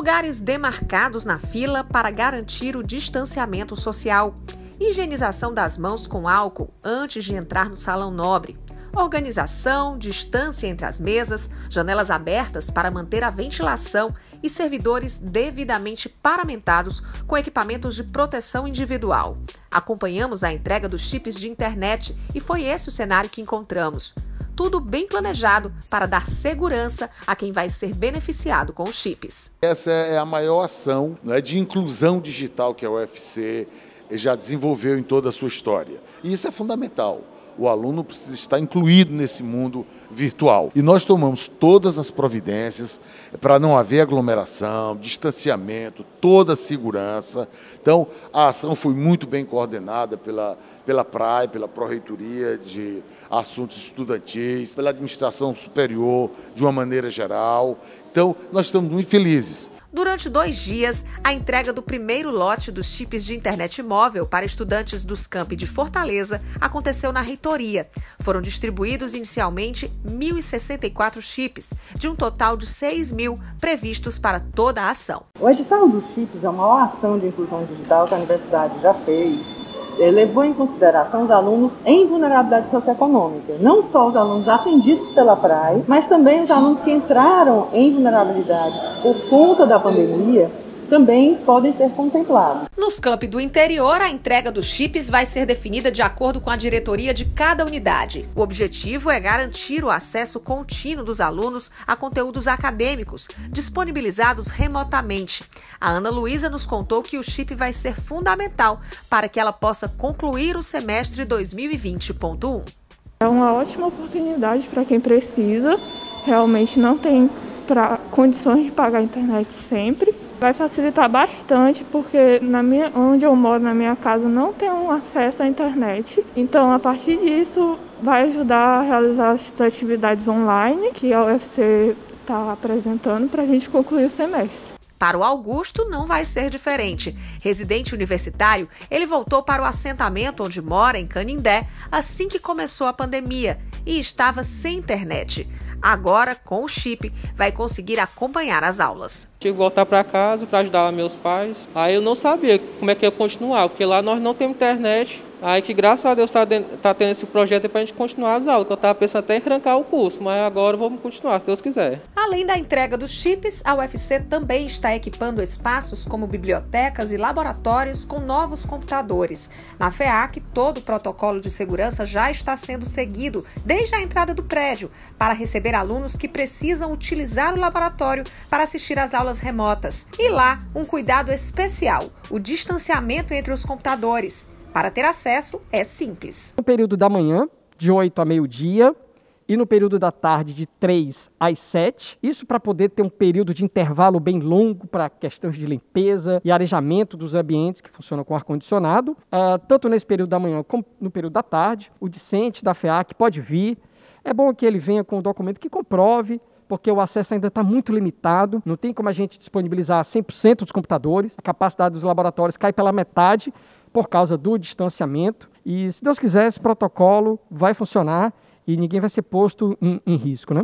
lugares demarcados na fila para garantir o distanciamento social, higienização das mãos com álcool antes de entrar no salão nobre, organização, distância entre as mesas, janelas abertas para manter a ventilação e servidores devidamente paramentados com equipamentos de proteção individual. Acompanhamos a entrega dos chips de internet e foi esse o cenário que encontramos. Tudo bem planejado para dar segurança a quem vai ser beneficiado com os chips. Essa é a maior ação, né, de inclusão digital que a UFC já desenvolveu em toda a sua história. E isso é fundamental. O aluno precisa estar incluído nesse mundo virtual. E nós tomamos todas as providências para não haver aglomeração, distanciamento, toda a segurança. Então, a ação foi muito bem coordenada pela PRAE, pela Pró-Reitoria de Assuntos Estudantis, pela Administração Superior, de uma maneira geral. Então, nós estamos muito felizes. Durante 2 dias, a entrega do primeiro lote dos chips de internet móvel para estudantes dos campi de Fortaleza aconteceu na reitoria. Foram distribuídos inicialmente 1.064 chips, de um total de 6.000 previstos para toda a ação. O edital dos chips é a maior ação de inclusão digital que a universidade já fez. Levou em consideração os alunos em vulnerabilidade socioeconômica, não só os alunos atendidos pela PRAE, mas também os alunos que entraram em vulnerabilidade por conta da pandemia, também podem ser contemplados. Nos campi do interior, a entrega dos chips vai ser definida de acordo com a diretoria de cada unidade. O objetivo é garantir o acesso contínuo dos alunos a conteúdos acadêmicos, disponibilizados remotamente. A Ana Luísa nos contou que o chip vai ser fundamental para que ela possa concluir o semestre 2020.1. É uma ótima oportunidade para quem precisa, realmente não tem condições de pagar a internet sempre. Vai facilitar bastante, porque onde eu moro, na minha casa, não tem acesso à internet. Então, a partir disso, vai ajudar a realizar as atividades online que a UFC está apresentando para a gente concluir o semestre. Para o Augusto, não vai ser diferente. Residente universitário, ele voltou para o assentamento onde mora, em Canindé, assim que começou a pandemia e estava sem internet. Agora, com o chip, vai conseguir acompanhar as aulas. Tive que voltar para casa para ajudar meus pais. Aí eu não sabia como é que ia continuar, porque lá nós não temos internet. Aí que, graças a Deus, está tendo esse projeto para a gente continuar as aulas, que eu estava pensando até em trancar o curso, mas agora vamos continuar, se Deus quiser. Além da entrega dos chips, a UFC também está equipando espaços como bibliotecas e laboratórios com novos computadores. Na FEAAC, todo o protocolo de segurança já está sendo seguido desde a entrada do prédio, para receber alunos que precisam utilizar o laboratório para assistir às aulas remotas. E lá, um cuidado especial, o distanciamento entre os computadores. Para ter acesso, é simples. No período da manhã, de 8 a meio-dia, e no período da tarde, de 3 às 7. Isso para poder ter um período de intervalo bem longo para questões de limpeza e arejamento dos ambientes que funcionam com ar-condicionado. Tanto nesse período da manhã como no período da tarde, o discente da FEAAC pode vir. É bom que ele venha com um documento que comprove, porque o acesso ainda está muito limitado, não tem como a gente disponibilizar 100% dos computadores, a capacidade dos laboratórios cai pela metade por causa do distanciamento. E, se Deus quiser, esse protocolo vai funcionar e ninguém vai ser posto em risco, né?